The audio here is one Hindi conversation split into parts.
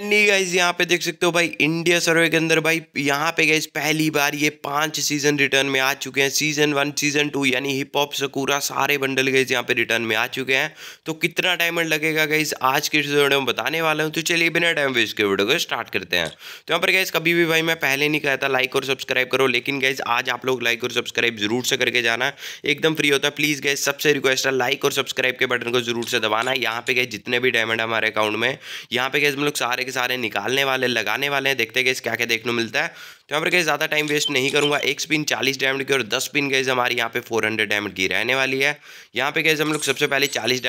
एंडी गाइज यहाँ पे देख सकते हो भाई इंडिया सर्वे के अंदर भाई यहाँ पे गाइज पहली बार ये 5 सीजन रिटर्न में आ चुके हैं। सीजन 1 सीजन 2 यानी हिप हॉप सकूरा सारे बंडल गाइज यहाँ पे रिटर्न में आ चुके हैं। तो कितना डायमंड लगेगा गाइज आज के वीडियो में बताने वाला हूँ। तो चलिए बिना टाइम वेस्ट के वीडियो को स्टार्ट करते हैं। तो यहाँ पर गाइज कभी भी भाई मैं पहले नहीं कहता लाइक और सब्सक्राइब करो, लेकिन गाइज आज आप लोग लाइक और सब्सक्राइब जरूर से करके जाना, एकदम फ्री होता है। प्लीज़ गाइज सबसे रिक्वेस्ट है लाइक और सब्सक्राइब के बटन को जरूर से दबाना। यहाँ पे गाइज जितने भी डायमंड हमारे अकाउंट में यहाँ पे गाइज हम लोग सारे के सारे निकालने वाले लगाने वाले हैं। देखते हैं गाइस क्या क्या देखने मिलता है। तो यहाँ पर गाइस ज़्यादा टाइम वेस्ट नहीं करूँगा। एक स्पिन 40 डायमंड की और 10 स्पिन गाइस हमारी यहाँ पे 400 डायमंड की रहने वाली है। यहाँ पे गाइस हम लोग सबसे पहले 40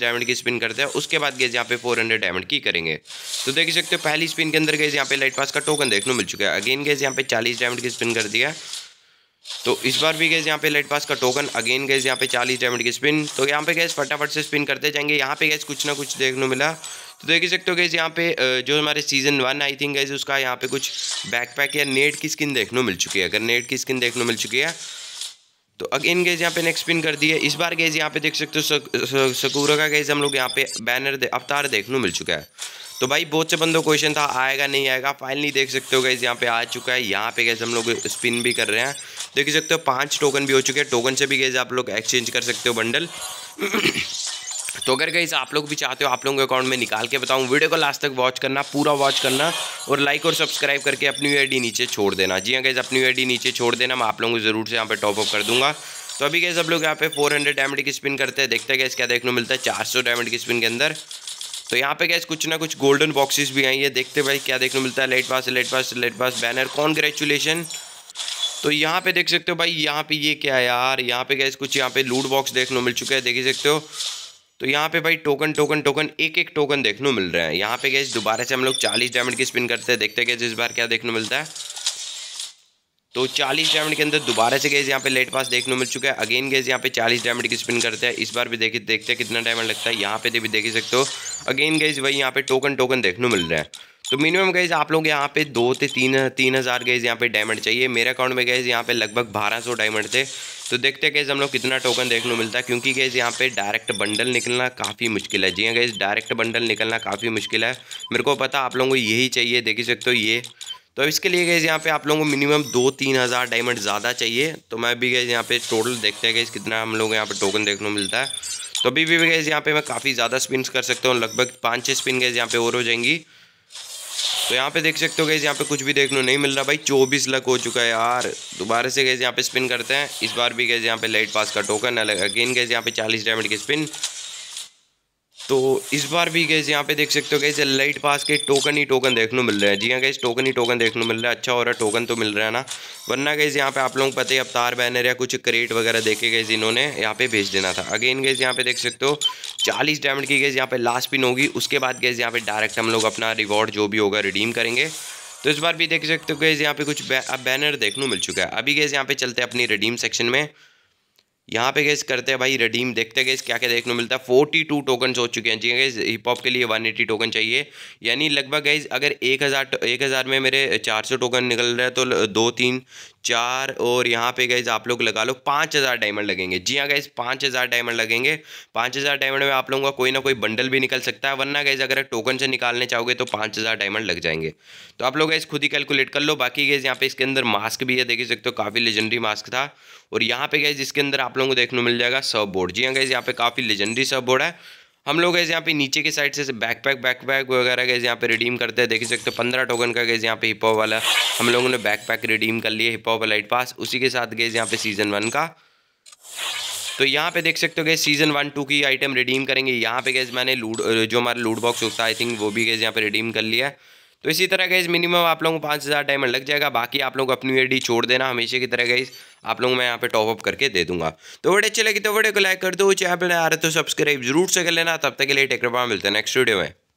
डायमंड की स्पिन करते हैं, उसके बाद गाइस यहाँ पे 400 डायमंड की करेंगे। तो देख सकते हो पहली स्पिन के अंदर गाइस यहाँ पे लाइट पास का टोकन देखने मिल चुका है। अगेन गाइस यहाँ पे 40 डायमंड की स्पिन कर दिया। तो इस बार भी गाइस यहाँ पे लाइट पास का टोकन, अगेन गाइस यहाँ पे 40 डायमंड की स्पिन। तो यहाँ पे गाइस फटाफट से स्पिन करते जाएंगे। यहाँ पे गाइस कुछ ना कुछ देखने मिला। तो देख सकते हो गाइस यहाँ पे जो हमारे सीजन 1 आई थिंक गाइस उसका यहाँ पे कुछ बैकपैक या नेट की स्किन देखने मिल चुकी है। अगर नेट की स्किन देखने मिल चुकी है तो अगेन गाइस यहाँ पे नेक्स्ट स्पिन कर दी है। इस बार गाइस यहाँ पे देख सकते हो सकूरा का गाइस हम लोग यहाँ पे बैनर अवतार देखने मिल चुका है। तो भाई बहुत से बंदों क्वेश्चन था आएगा नहीं आएगा, फाइनली देख सकते हो गाइस यहाँ पे आ चुका है। यहाँ पे गाइस हम लोग स्पिन भी कर रहे हैं, देख सकते हो 5 टोकन भी हो चुके हैं। टोकन से भी गाइस आप लोग एक्सचेंज कर सकते हो बंडल। तो अगर गाइस आप लोग भी चाहते हो आप लोगों के अकाउंट में निकाल के बताऊं, वीडियो को लास्ट तक वॉच करना, पूरा वॉच करना और लाइक और सब्सक्राइब करके अपनी यूआईडी नीचे छोड़ देना। जी हाँ गाइस अपनी यूआईडी नीचे छोड़ देना, मैं आप लोगों को ज़रूर से यहाँ पे टॉप अप कर दूंगा। तो अभी गाइस आप लोग यहाँ पे 400 डायमंड की स्पिन करते हैं, देखते हैं गाइस क्या देखने मिलता है 400 डायमंड की स्पिन के अंदर। तो यहाँ पे गाइस कुछ ना कुछ गोल्डन बॉक्सेस भी आई है, देखते भाई क्या देखने मिलता है। Let pass banner, congratulation. तो यहाँ पे देख सकते हो भाई यहाँ पे ये क्या यार, यहाँ पे गाइस कुछ यहाँ पे लूट बॉक्स देखने मिल चुका है, देख सकते हो। तो यहाँ पे भाई टोकन एक टोकन देखने मिल रहे हैं। यहाँ पे गाइस दोबारा से हम लोग 40 डायमंड की स्पिन करते हैं, देखते हैं गाइस इस बार क्या देखने मिलता है। तो 40 डायमंड के अंदर दोबारा से गाइस यहाँ पे लेट पास देखने मिल चुका है। अगेन गाइस यहाँ पे 40 डायमंड की स्पिन करते हैं, इस बार भी देखते हैं कितना डायमंड लगता है। यहाँ पे भी देख ही सकते हो अगेन गाइस वही यहाँ पे टोकन देखने मिल रहे हैं। तो मिनिमम गाइस आप लोग यहाँ पे 2 से 3 हज़ार गाइस यहाँ पे डायमंड चाहिए। मेरे अकाउंट में गाइस यहाँ पे लगभग 1200 डायमंड थे। तो देखते हैं गाइस हम लोग कितना टोकन देखने मिलता है, क्योंकि गाइस यहाँ पे डायरेक्ट बंडल निकलना काफ़ी मुश्किल है। जी हाँ गाइस डायरेक्ट बंडल निकलना काफ़ी मुश्किल है, मेरे को पता आप लोगों को यही चाहिए, देख ही सकते हो ये। तो इसके लिए गाइस यहाँ पे आप लोगों को मिनिमम 2-3 हज़ार डायमंड ज़्यादा चाहिए। तो मैं भी गाइस यहाँ पे टोटल देखते हैं गाइस कितना हम लोग यहाँ पे टोकन देखने मिलता है। तो अभी भी गाइस यहाँ पे मैं काफ़ी ज़्यादा स्पिन्स कर सकता हूँ, लगभग 5-6 स्पिन गाइस यहाँ पे और हो जाएंगी। तो यहाँ पे देख सकते हो गाइस यहाँ पे कुछ भी देखने नहीं मिल रहा। भाई 24 लक हो चुका है यार। दोबारा से गाइस यहाँ पे स्पिन करते हैं, इस बार भी गाइस यहाँ पे लाइट पास का टोकन अलग। अगेन गाइस यहाँ पे 40 डायमंड की स्पिन। तो इस बार भी गाइस यहाँ पे देख सकते हो गाइस लाइट पास के टोकन देखने मिल रहे हैं। जी हाँ गाइस टोकन ही टोकन देखने मिल रहा है। अच्छा हो रहा है, टोकन तो मिल रहा है ना, वरना गाइस यहाँ पे आप लोगों को पता ही अवतार बैनर या कुछ क्रेट वगैरह देखे गाइस इन्होंने यहाँ पे भेज देना था। अगेन गाइस यहाँ पे देख सकते हो 40 डायमंड की गाइस यहाँ पे लास्ट पिन होगी, उसके बाद गाइस यहाँ पे डायरेक्ट हम लोग अपना रिवॉर्ड जो भी होगा रिडीम करेंगे। तो इस बार भी देख सकते हो गाइस यहाँ पे कुछ बैनर देखने मिल चुका है। अभी गाइस यहाँ पे चलते हैं अपनी रिडीम सेक्शन में। यहाँ पे गैस करते हैं भाई रिडीम, देखते हैं गैस क्या क्या देखने मिलता है। 42 टोकन हो चुके हैं। जी गैस हिप हॉप के लिए 180 टोकन चाहिए, यानी लगभग गैस अगर 1000 में मेरे 400 टोकन निकल रहा है तो 2, 3, 4 और यहाँ पे गैस आप लोग लगा लो 5000 डायमंड लगेंगे। जी हाँ गैस 5000 डायमंड लगेंगे। 5000 डायमंड में आप लोगों का कोई ना कोई बंडल भी निकल सकता है, वरना गैस अगर टोकन से निकालने चाहोगे तो 5000 डायमंड लग जाएंगे। तो आप लोग गैस खुद ही कैलकुलेट कर लो। बाकी गैस यहाँ पे इसके अंदर मास्क भी है, देख सकते हो काफ़ी लेजेंडरी मास्क था। और यहाँ पे गैस इसके अंदर आप लोगों को देखने मिल जाएगा सब बोर्ड। जी हाँ गैस यहाँ पे काफ़ी लेजेंडरी सब बोर्ड है। हम लोग गैस यहाँ पे नीचे की साइड से बैकपैक वगैरह गैस यहाँ पे रिडीम करते हैं, देख सकते हो। 15 टोकन का गैस यहाँ पे हिप हॉप वाला हम लोगों ने बैकपैक रिडीम कर लिए, हिप हॉप लाइट पास, उसी के साथ गैस यहाँ पे सीजन 1 का। तो यहाँ पे देख सकते हो गैस सीजन 1-2 की आइटम रिडीम करेंगे। यहाँ पे गैस मैंने जो हमारा लूट बॉक्स होता है आई थिंक वो भी गैस यहाँ पे रिडीम कर लिया। तो इसी तरह गाइस मिनिमम आप लोगों को 5000 डायमंड लग जाएगा। बाकी आप लोग अपनी यूआईडी छोड़ देना, हमेशा की तरह गाइस आप लोगों को मैं यहाँ पे टॉप अप करके दे दूंगा। तो वीडियो अच्छी लगी तो वीडियो को लाइक कर दो, चैनल पर नए आ रहे तो सब्सक्राइब जरूर से कर लेना। तब तक के लिए टेक केयर, मिलते हैं नेक्स्ट वीडियो में।